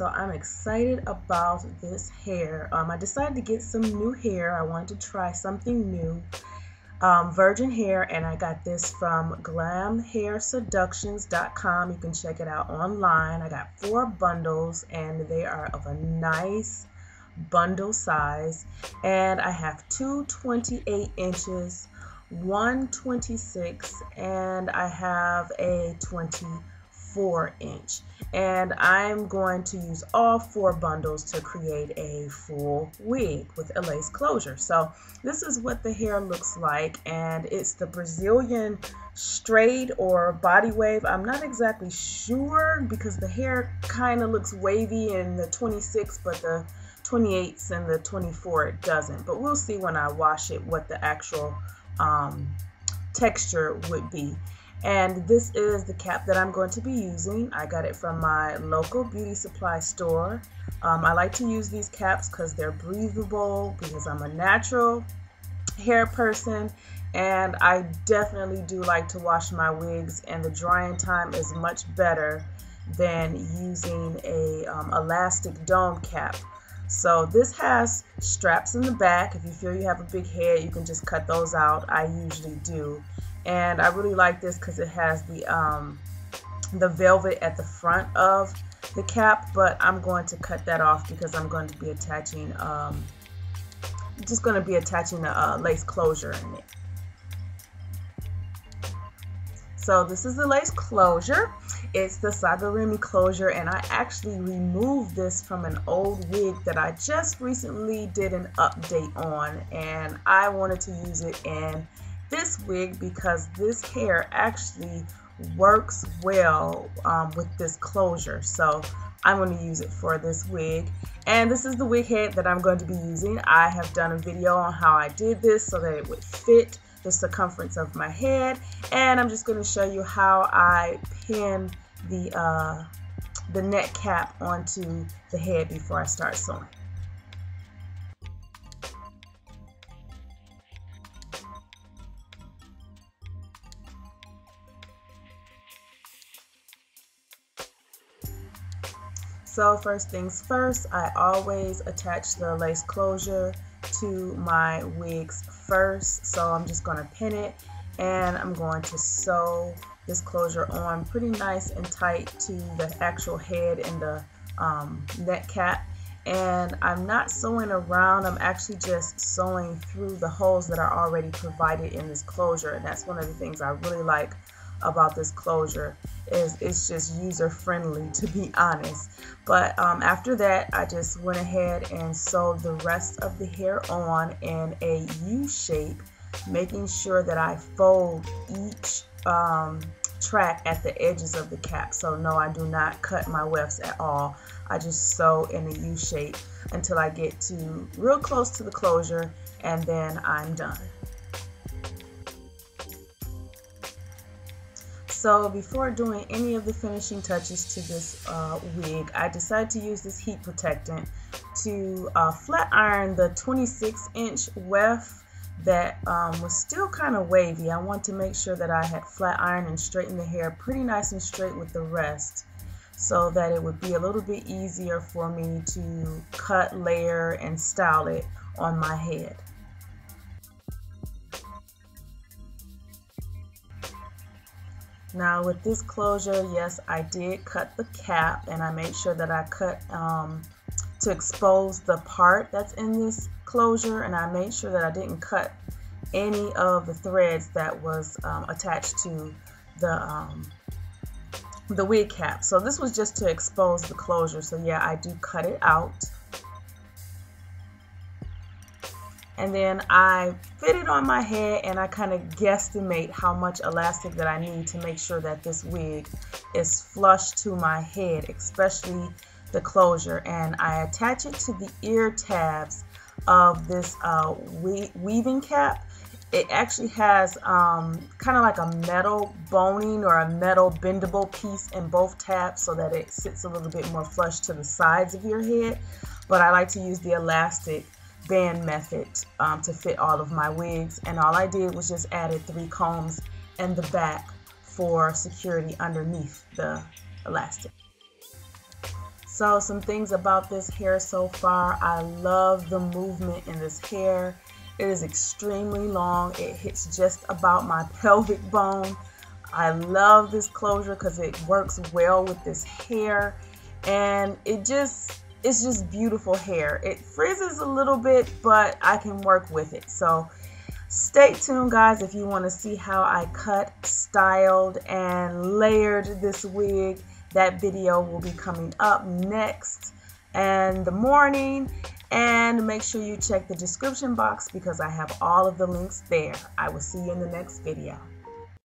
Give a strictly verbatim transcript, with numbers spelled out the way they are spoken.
so I'm excited about this hair. Um, I decided to get some new hair. I wanted to try something new, um, virgin hair, and I got this from glam hair seductions dot com. You can check it out online. I got four bundles, and they are of a nice bundle size, and I have two twenty-eight inches, one twenty-six, and I have a twenty-four inch, and I'm going to use all four bundles to create a full wig with a lace closure. So this is what the hair looks like, and it's the Brazilian straight or body wave. I'm not exactly sure because the hair kind of looks wavy in the twenty-six, but the twenty-eights and the twenty-four it doesn't, but we'll see when I wash it what the actual um, texture would be. And this is the cap that I'm going to be using. I got it from my local beauty supply store. Um, I like to use these caps because they're breathable, because I'm a natural hair person, and I definitely do like to wash my wigs, and the drying time is much better than using a um, elastic dome cap. So this has straps in the back. If you feel you have a big head, you can just cut those out. I usually do. And I really like this because it has the um, the velvet at the front of the cap, but I'm going to cut that off because I'm going to be attaching um, just going to be attaching a uh, lace closure in it. So this is the lace closure. It's the Saga Remy closure, and I actually removed this from an old wig that I just recently did an update on, and I wanted to use it in this wig because this hair actually works well um, with this closure, so I'm going to use it for this wig. And this is the wig head that I'm going to be using. I have done a video on how I did this so that it would fit the circumference of my head, and I'm just going to show you how I pin the uh, the neck cap onto the head before I start sewing. So first things first, I always attach the lace closure to my wigs first, so I'm just going to pin it, and I'm going to sew this closure on pretty nice and tight to the actual head and the um, neck cap. And I'm not sewing around, I'm actually just sewing through the holes that are already provided in this closure, and that's one of the things I really like about this closure, is it's just user friendly, to be honest. But um, after that, I just went ahead and sewed the rest of the hair on in a U shape, making sure that I fold each um, track at the edges of the cap. So no, I do not cut my wefts at all. I just sew in a U shape until I get to real close to the closure, and then I'm done. So before doing any of the finishing touches to this uh, wig, I decided to use this heat protectant to uh, flat iron the twenty-six inch weft that um, was still kind of wavy. I wanted to make sure that I had flat ironed and straightened the hair pretty nice and straight with the rest, so that it would be a little bit easier for me to cut, layer, and style it on my head. Now with this closure, yes, I did cut the cap, and I made sure that I cut um, to expose the part that's in this closure, and I made sure that I didn't cut any of the threads that was um, attached to the, um, the wig cap. So this was just to expose the closure, so yeah, I do cut it out. And then I fit it on my head, and I kind of guesstimate how much elastic that I need to make sure that this wig is flush to my head, especially the closure. And I attach it to the ear tabs of this uh, we weaving cap. It actually has um, kind of like a metal boning or a metal bendable piece in both tabs so that it sits a little bit more flush to the sides of your head. But I like to use the elastic band method um, to fit all of my wigs, and all I did was just added three combs in the back for security underneath the elastic. So some things about this hair so far. I love the movement in this hair. It is extremely long. It hits just about my pelvic bone. I love this closure because it works well with this hair, and it just it's just beautiful hair. It frizzes a little bit, but I can work with it. So stay tuned, guys, if you want to see how I cut, styled, and layered this wig. That video will be coming up next in the morning. And make sure you check the description box because I have all of the links there. I will see you in the next video.